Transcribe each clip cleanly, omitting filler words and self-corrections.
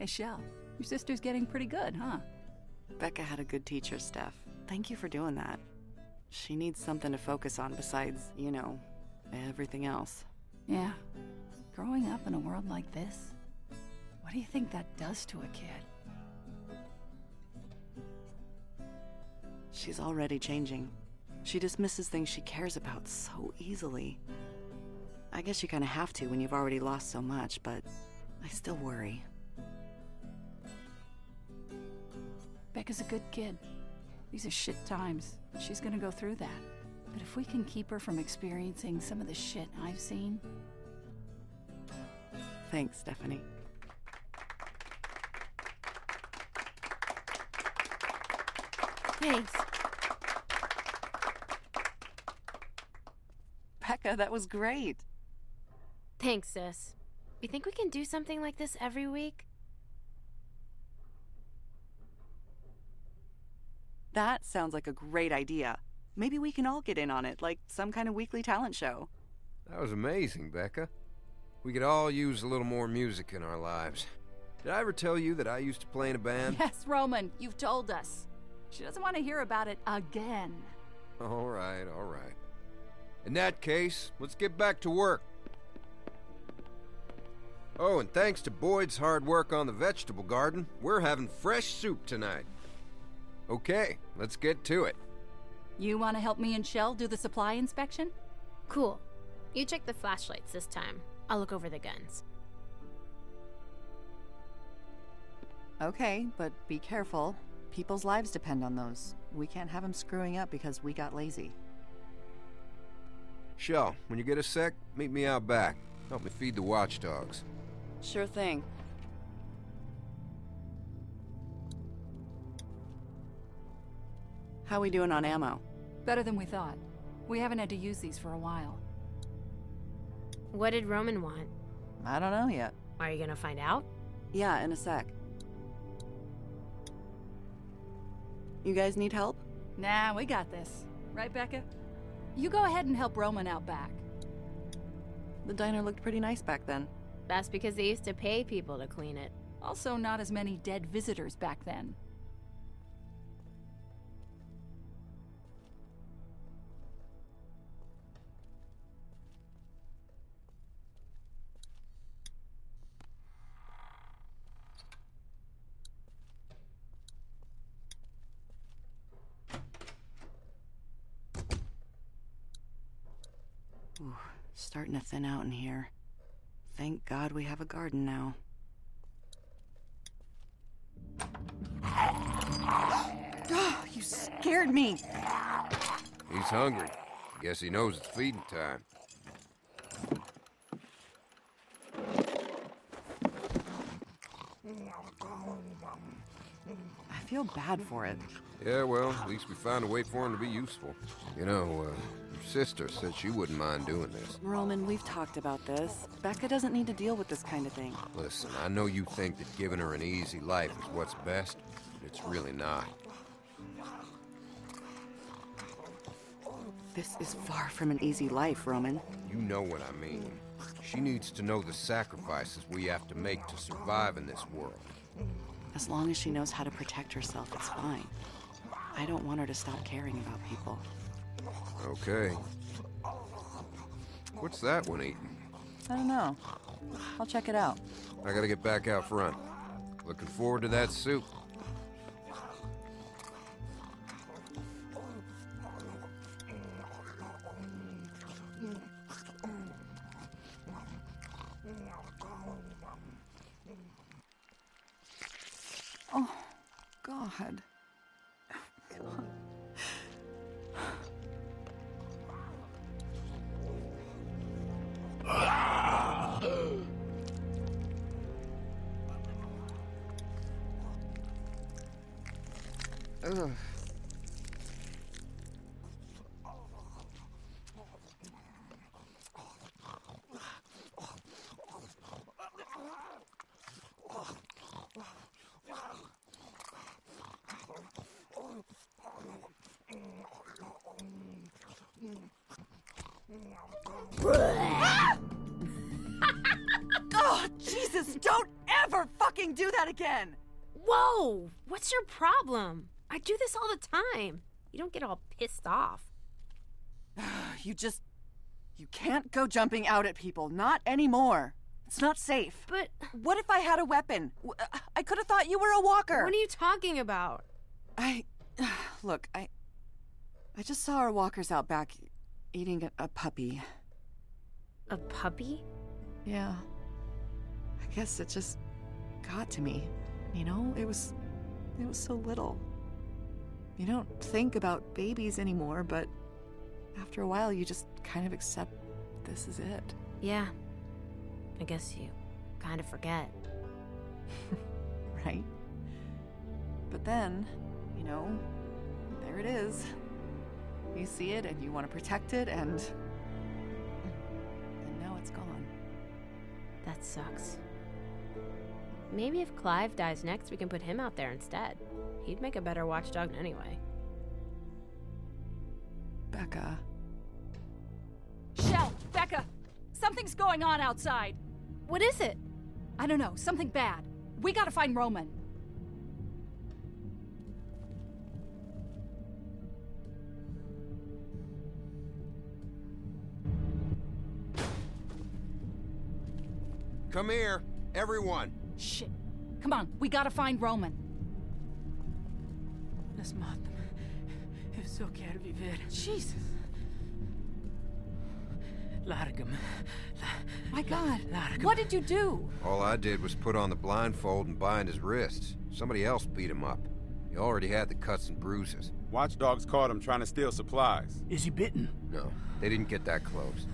Michelle, your sister's getting pretty good, huh? Becca had a good teacher, Steph. Thank you for doing that. She needs something to focus on besides, you know, everything else. Yeah. Growing up in a world like this, what do you think that does to a kid? She's already changing. She dismisses things she cares about so easily. I guess you kind of have to when you've already lost so much, but I still worry. Becca's a good kid. These are shit times. She's gonna go through that. But if we can keep her from experiencing some of the shit I've seen... Thanks, Stephanie. Thanks. Becca, that was great. Thanks, sis. You think we can do something like this every week? That sounds like a great idea. Maybe we can all get in on it, like some kind of weekly talent show. That was amazing, Becca. We could all use a little more music in our lives. Did I ever tell you that I used to play in a band? Yes, Roman, you've told us. She doesn't want to hear about it again. All right, all right. In that case, let's get back to work. Oh, and thanks to Boyd's hard work on the vegetable garden, we're having fresh soup tonight. Okay, let's get to it. You want to help me and Shell do the supply inspection? Cool. You check the flashlights this time. I'll look over the guns. Okay, but be careful. People's lives depend on those. We can't have them screwing up because we got lazy. Shell, when you get a sec, meet me out back. Help me feed the watchdogs. Sure thing. How we doing on ammo? Better than we thought. We haven't had to use these for a while. What did Roman want? I don't know yet. Are you gonna find out? Yeah, in a sec. You guys need help? Nah, we got this. Right, Becca? You go ahead and help Roman out back. The diner looked pretty nice back then. That's because they used to pay people to clean it. Also, not as many dead visitors back then. Ooh, starting to thin out in here. Thank God we have a garden now. Oh, you scared me! He's hungry. Guess he knows it's feeding time. I feel bad for it. Yeah, well, at least we found a way for him to be useful. You know, your sister said she wouldn't mind doing this. Roman, we've talked about this. Becca doesn't need to deal with this kind of thing. Listen, I know you think that giving her an easy life is what's best, but it's really not. This is far from an easy life, Roman. You know what I mean. She needs to know the sacrifices we have to make to survive in this world. As long as she knows how to protect herself, it's fine. I don't want her to stop caring about people. Okay. What's that one eating? I don't know. I'll check it out. I gotta get back out front. Looking forward to that soup. Oh, God. Ugh. Oh, Jesus, don't never fucking do that again! Whoa! What's your problem? I do this all the time. You don't get all pissed off. You can't go jumping out at people. Not anymore. It's not safe. But... what if I had a weapon? I could have thought you were a walker! What are you talking about? Look, I just saw our walkers out back eating a puppy. A puppy? Yeah. I guess it just got to me. You know, it was so little. You don't think about babies anymore, but after a while you just kind of accept this is it. Yeah. I guess you kind of forget. Right? But then, you know, there it is. You see it and you want to protect it and now it's gone. That sucks. Maybe if Clive dies next, we can put him out there instead. He'd make a better watchdog anyway. Becca. Shell! Becca! Something's going on outside! What is it? I don't know. Something bad. We gotta find Roman. Come here, everyone. Shit. Come on, we gotta find Roman. Let's mop them. If so care vivere. Jesus. Largum. My God. Largum. What did you do? All I did was put on the blindfold and bind his wrists. Somebody else beat him up. He already had the cuts and bruises. Watchdogs caught him trying to steal supplies. Is he bitten? No, they didn't get that close.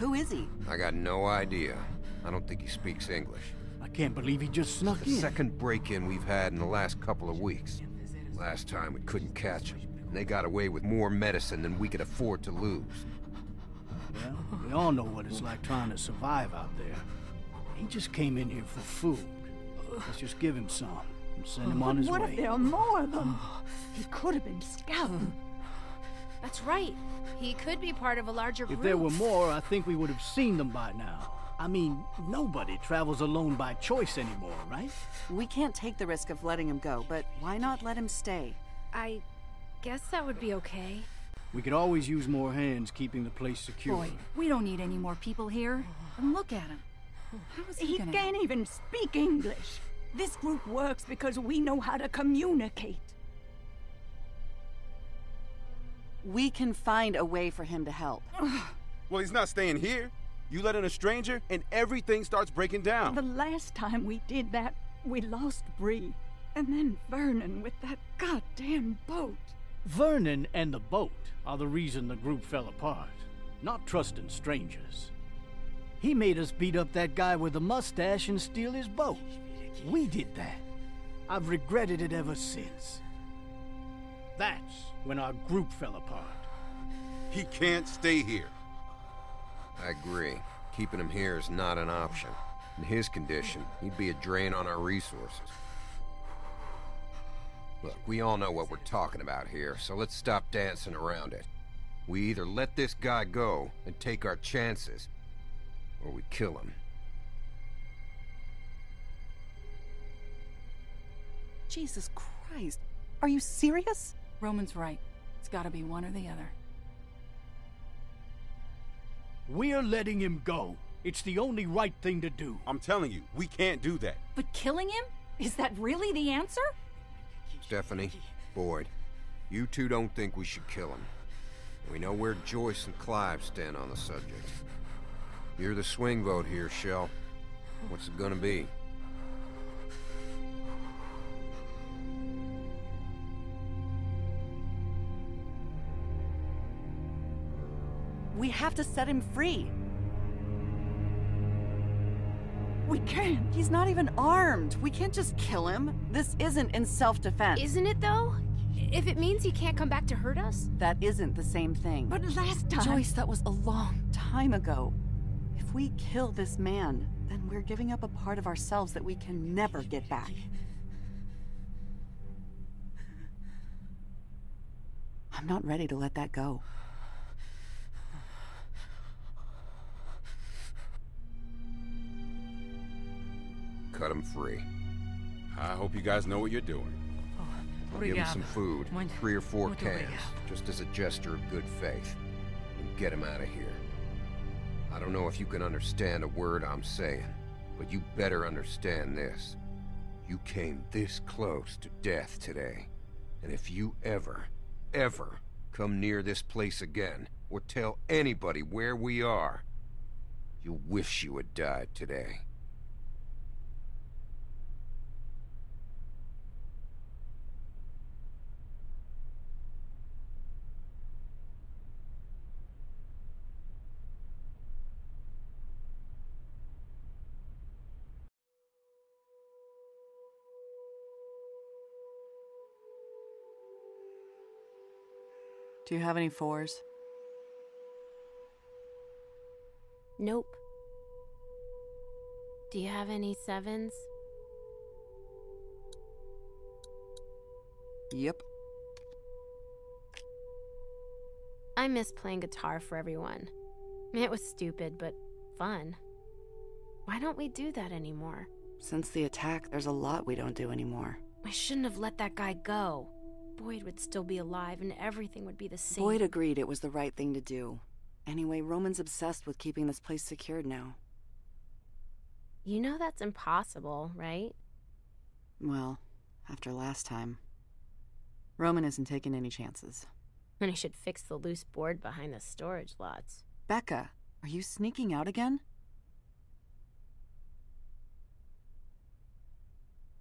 Who is he? I got no idea. I don't think he speaks English. I can't believe he just snuck in. It's the second break-in we've had in the last couple of weeks. Last time we couldn't catch him, and they got away with more medicine than we could afford to lose. Well, we all know what it's like trying to survive out there. He just came in here for food. Let's just give him some and send him on his way. What if there are more of them? He could have been scouted. That's right. He could be part of a larger group. If there were more, I think we would have seen them by now. I mean, nobody travels alone by choice anymore, right? We can't take the risk of letting him go, but why not let him stay? I guess that would be okay. We could always use more hands keeping the place secure. Boy, we don't need any more people here. And look at him. How is he gonna... can't even speak English. This group works because we know how to communicate. We can find a way for him to help. Well, he's not staying here. You let in a stranger, and everything starts breaking down. The last time we did that, we lost Bree. And then Vernon with that goddamn boat. Vernon and the boat are the reason the group fell apart. Not trusting strangers. He made us beat up that guy with the mustache and steal his boat. We did that. I've regretted it ever since. That's when our group fell apart. He can't stay here. I agree. Keeping him here is not an option. In his condition, he'd be a drain on our resources. Look, we all know what we're talking about here, so let's stop dancing around it. We either let this guy go and take our chances, or we kill him. Jesus Christ. Are you serious? Roman's right. It's gotta be one or the other. We're letting him go. It's the only right thing to do. I'm telling you, we can't do that. But killing him? Is that really the answer? Stephanie, Boyd, you two don't think we should kill him. We know where Joyce and Clive stand on the subject. You're the swing vote here, Shell. What's it gonna be? We have to set him free. We can't. He's not even armed. We can't just kill him. This isn't in self-defense. Isn't it, though? If it means he can't come back to hurt us? That isn't the same thing. But last time... Joyce, that was a long time ago. If we kill this man, then we're giving up a part of ourselves that we can never get back. I'm not ready to let that go. cut him free. I hope you guys know what you're doing. I'll give him some food, 3 or 4 cans, just as a gesture of good faith. And get him out of here. I don't know if you can understand a word I'm saying, but you better understand this. You came this close to death today. And if you ever, ever come near this place again, or tell anybody where we are, you'll wish you had died today. Do you have any 4s? Nope. Do you have any 7s? Yep. I miss playing guitar for everyone. It was stupid, but fun. Why don't we do that anymore? Since the attack, there's a lot we don't do anymore. I shouldn't have let that guy go. Boyd would still be alive and everything would be the same. Boyd agreed it was the right thing to do. Anyway, Roman's obsessed with keeping this place secured now. You know that's impossible, right? Well, after last time. Roman isn't taking any chances. And he should fix the loose board behind the storage lots. Becca, are you sneaking out again?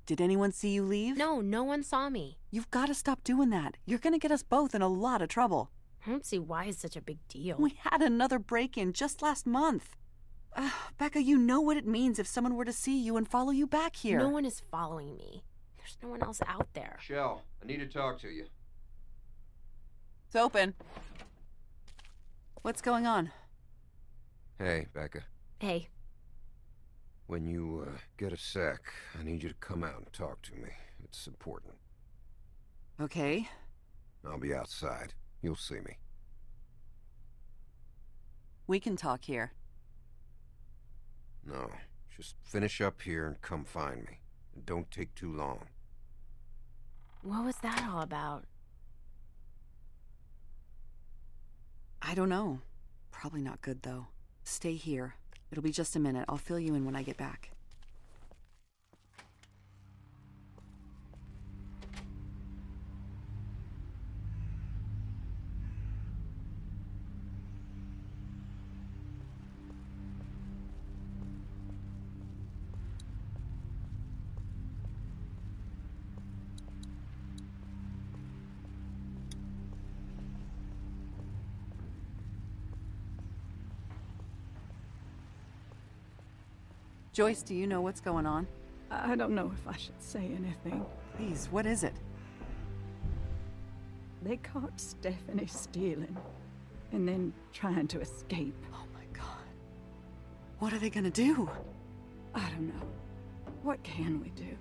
Did anyone see you leave? No, no one saw me. You've got to stop doing that. You're going to get us both in a lot of trouble. I don't see why it's such a big deal. We had another break-in just last month. Becca, you know what it means if someone were to see you and follow you back here. No one is following me. There's no one else out there. Shell, I need to talk to you. It's open. What's going on? Hey, Becca. Hey. When you get a sec, I need you to come out and talk to me. It's important. Okay. I'll be outside. You'll see me. We can talk here. No. Just finish up here and come find me. And don't take too long. What was that all about? I don't know. Probably not good, though. Stay here. It'll be just a minute. I'll fill you in when I get back. Joyce, do you know what's going on? I don't know if I should say anything. Please, what is it? They caught Stephanie stealing and then trying to escape. Oh my God. What are they gonna do? I don't know. What can we do?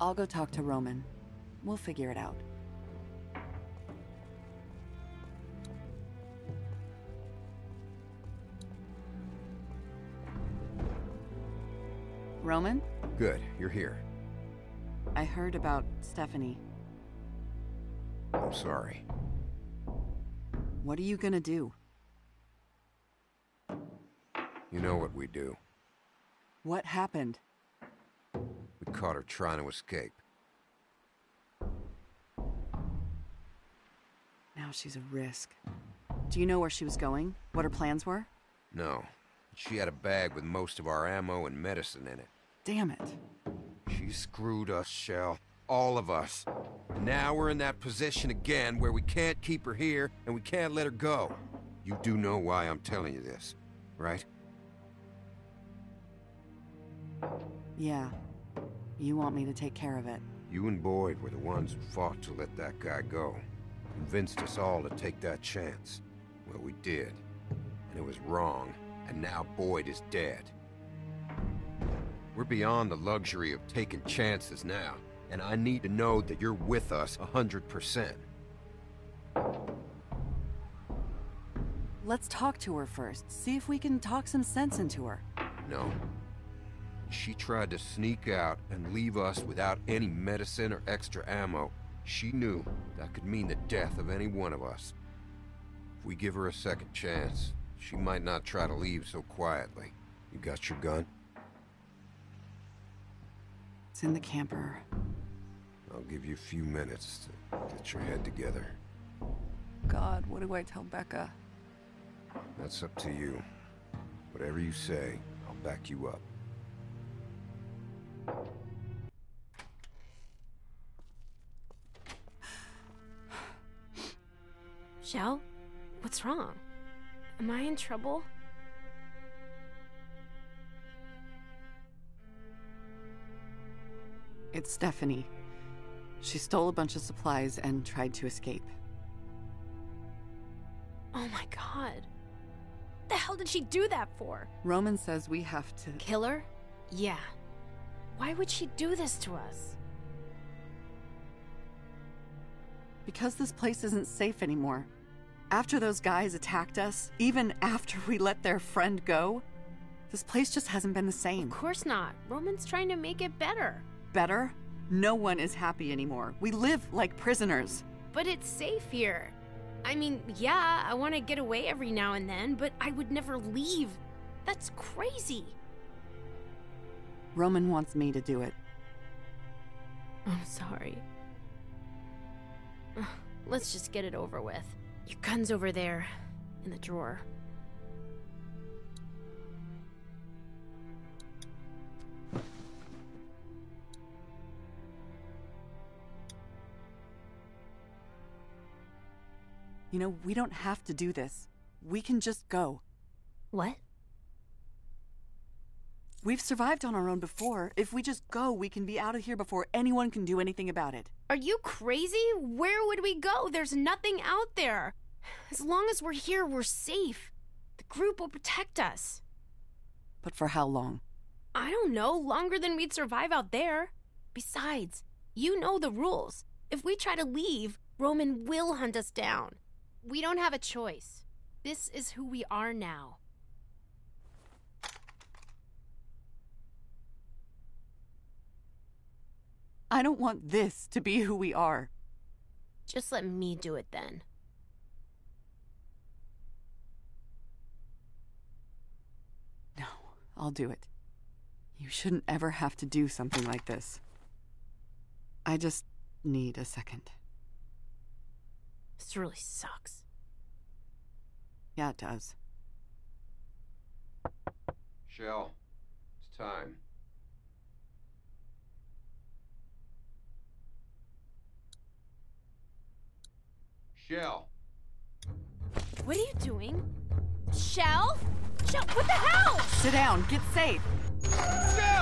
I'll go talk to Roman. We'll figure it out. Roman? Good, you're here. I heard about Stephanie. I'm sorry. What are you gonna do? You know what we do. What happened? We caught her trying to escape. Now she's a risk. Do you know where she was going? What her plans were? No. She had a bag with most of our ammo and medicine in it. Damn it. She screwed us, Shell. All of us. Now we're in that position again where we can't keep her here and we can't let her go. You do know why I'm telling you this, right? Yeah. You want me to take care of it. You and Boyd were the ones who fought to let that guy go. Convinced us all to take that chance. Well, we did. And it was wrong. And now Boyd is dead. We're beyond the luxury of taking chances now, and I need to know that you're with us 100%. Let's talk to her first, see if we can talk some sense into her. No. She tried to sneak out and leave us without any medicine or extra ammo. She knew that could mean the death of any one of us. If we give her a second chance, she might not try to leave so quietly. You got your gun? It's in the camper. I'll give you a few minutes to get your head together. God, what do I tell Becca? That's up to you. Whatever you say, I'll back you up. Shell, what's wrong? Am I in trouble? It's Stephanie. She stole a bunch of supplies and tried to escape. Oh my God. What the hell did she do that for? Roman says we have to... Kill her? Yeah. Why would she do this to us? Because this place isn't safe anymore. After those guys attacked us, even after we let their friend go, this place just hasn't been the same. Of course not. Roman's trying to make it better. Better? No one is happy anymore. We live like prisoners. But it's safe here. I mean, yeah, I want to get away every now and then, but I would never leave. That's crazy. Roman wants me to do it. I'm sorry. Let's just get it over with. Your gun's over there, in the drawer. You know, we don't have to do this. We can just go. What? We've survived on our own before. If we just go, we can be out of here before anyone can do anything about it. Are you crazy? Where would we go? There's nothing out there. As long as we're here, we're safe. The group will protect us. But for how long? I don't know. Longer than we'd survive out there. Besides, you know the rules. If we try to leave, Roman will hunt us down. We don't have a choice. This is who we are now. I don't want this to be who we are. Just let me do it then. No, I'll do it. You shouldn't ever have to do something like this. I just need a second. This really sucks. Yeah, it does. Shell, it's time. Shell! What are you doing? Shell? Shell, what the hell? Sit down, get safe. Shell!